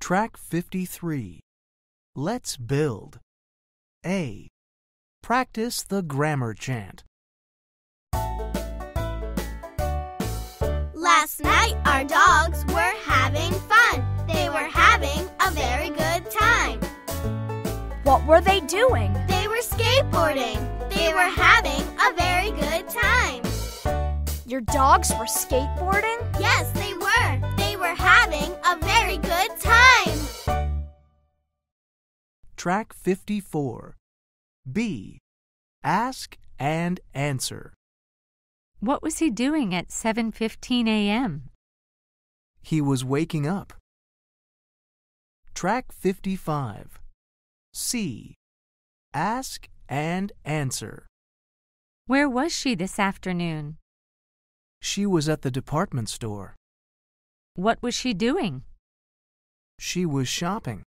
Track 53. Let's build. A. Practice the grammar chant. Last night our dogs were having fun. They were having a very good time. What were they doing? They were skateboarding. They were having a very good time. Your dogs were skateboarding? Yes, they were. They were having a very good time. Track 54. B. Ask and answer. What was he doing at 7:15 a.m.? He was waking up. Track 55. C. Ask and answer. Where was she this afternoon? She was at the department store. What was she doing? She was shopping.